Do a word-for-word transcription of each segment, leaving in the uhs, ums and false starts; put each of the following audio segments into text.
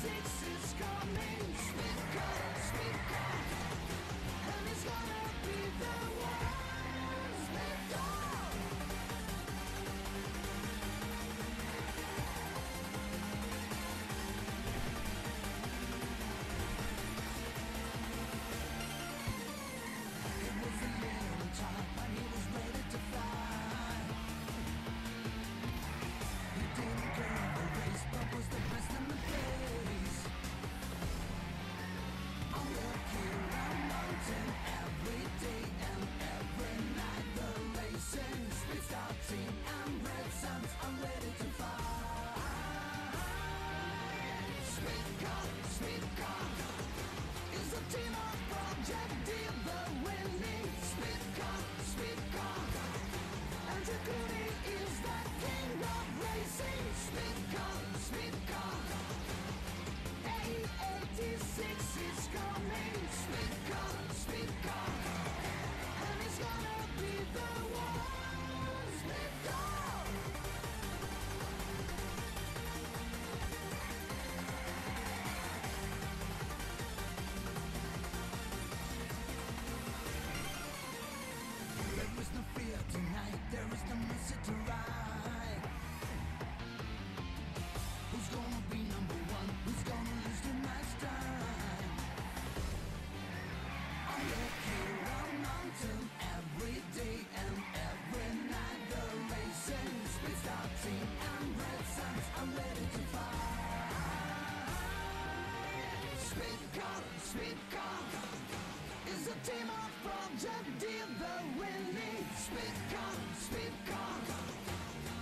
Spit cock, spit cock,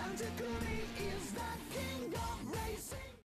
and the goodie is